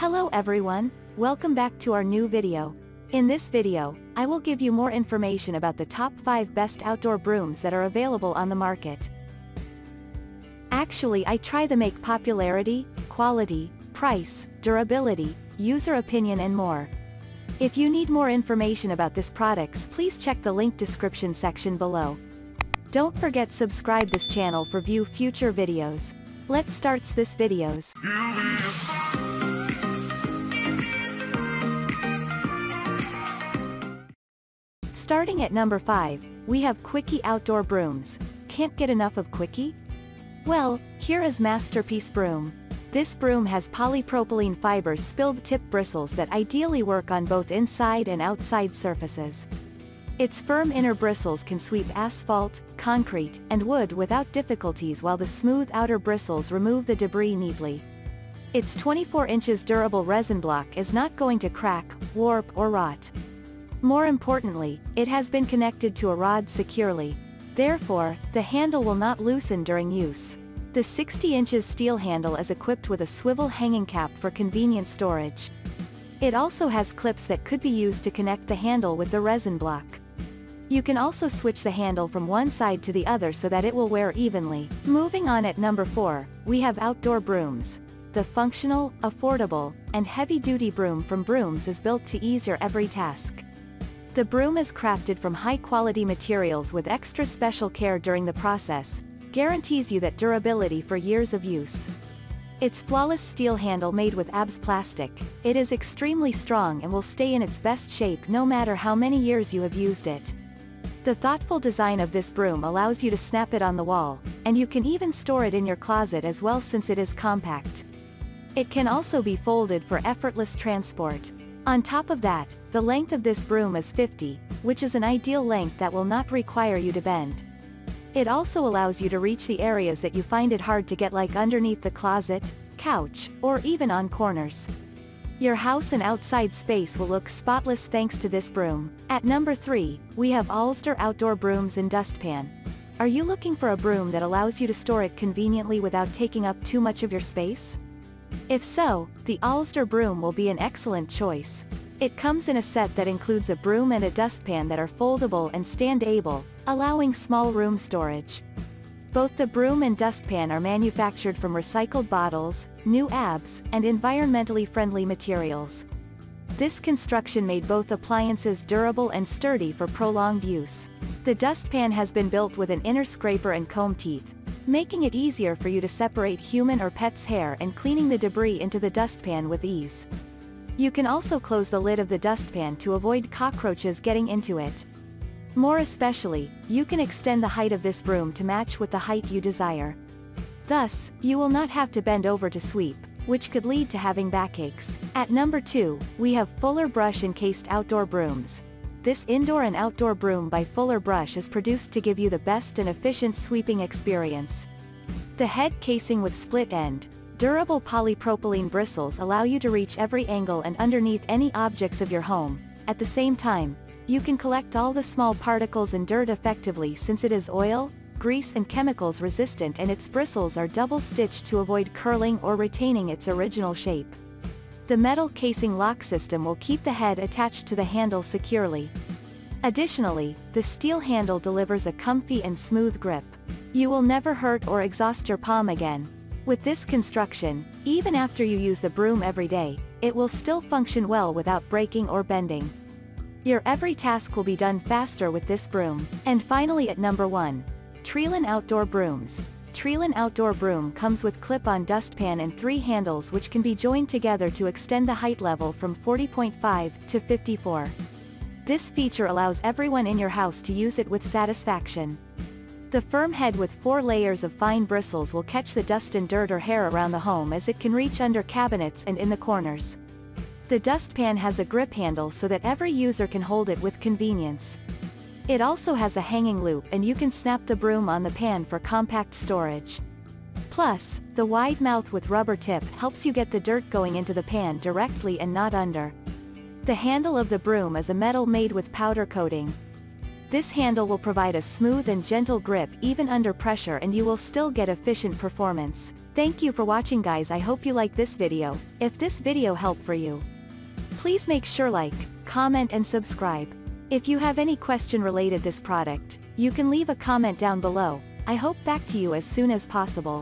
Hello everyone, welcome back to our new video. In this video, I will give you more information about the top 5 best outdoor brooms that are available on the market. Actually, I try to make popularity, quality, price, durability, user opinion and more. If you need more information about this products, please check the link description section below. Don't forget subscribe this channel for view future videos. Let's start this videos. Starting at number 5, we have Quickie outdoor brooms. Can't get enough of Quickie? Well, here is Masterpiece Broom. This broom has polypropylene fibers spilled tip bristles that ideally work on both inside and outside surfaces. Its firm inner bristles can sweep asphalt, concrete, and wood without difficulties, while the smooth outer bristles remove the debris neatly. Its 24 inches durable resin block is not going to crack, warp, or rot. More importantly, it has been connected to a rod securely. Therefore, the handle will not loosen during use. The 60 inches steel handle is equipped with a swivel hanging cap for convenient storage. It also has clips that could be used to connect the handle with the resin block. You can also switch the handle from one side to the other so that it will wear evenly. Moving on at number 4, we have outdoor brooms. The functional, affordable, and heavy-duty broom from Brooms is built to ease your every task. The broom is crafted from high-quality materials with extra special care during the process, guarantees you that durability for years of use. Its flawless steel handle made with ABS plastic, it is extremely strong and will stay in its best shape no matter how many years you have used it. The thoughtful design of this broom allows you to snap it on the wall, and you can even store it in your closet as well since it is compact. It can also be folded for effortless transport. On top of that, the length of this broom is 50, which is an ideal length that will not require you to bend. It also allows you to reach the areas that you find it hard to get, like underneath the closet, couch, or even on corners. Your house and outside space will look spotless thanks to this broom. At number 3, we have Ollsdire outdoor brooms and dustpan. Are you looking for a broom that allows you to store it conveniently without taking up too much of your space? If so, the Ollsdire broom will be an excellent choice. It comes in a set that includes a broom and a dustpan that are foldable and stand-able, allowing small room storage. Both the broom and dustpan are manufactured from recycled bottles, new ABS, and environmentally friendly materials. This construction made both appliances durable and sturdy for prolonged use. The dustpan has been built with an inner scraper and comb teeth, making it easier for you to separate human or pet's hair and cleaning the debris into the dustpan with ease. You can also close the lid of the dustpan to avoid cockroaches getting into it. More especially, you can extend the height of this broom to match with the height you desire. Thus, you will not have to bend over to sweep, which could lead to having backaches. At number 2, we have Fuller Brush encased outdoor brooms. This indoor and outdoor broom by Fuller Brush is produced to give you the best and efficient sweeping experience. The head casing with split end, durable polypropylene bristles allow you to reach every angle and underneath any objects of your home. At the same time, you can collect all the small particles and dirt effectively since it is oil, grease and chemicals resistant, and its bristles are double-stitched to avoid curling or retaining its original shape. The metal casing lock system will keep the head attached to the handle securely. Additionally, the steel handle delivers a comfy and smooth grip. You will never hurt or exhaust your palm again. With this construction, even after you use the broom every day, it will still function well without breaking or bending. Your every task will be done faster with this broom. And finally at number 1, Treelen outdoor brooms. Treelen outdoor broom comes with clip-on dustpan and 3 handles which can be joined together to extend the height level from 40.5 to 54. This feature allows everyone in your house to use it with satisfaction. The firm head with 4 layers of fine bristles will catch the dust and dirt or hair around the home as it can reach under cabinets and in the corners. The dustpan has a grip handle so that every user can hold it with convenience. It also has a hanging loop and you can snap the broom on the pan for compact storage. Plus, the wide mouth with rubber tip helps you get the dirt going into the pan directly and not under. The handle of the broom is a metal made with powder coating. This handle will provide a smooth and gentle grip even under pressure, and you will still get efficient performance. Thank you for watching, guys. I hope you like this video. If this video helped for you, please make sure like, comment and subscribe. If you have any question related this product, you can leave a comment down below. I hope back to you as soon as possible.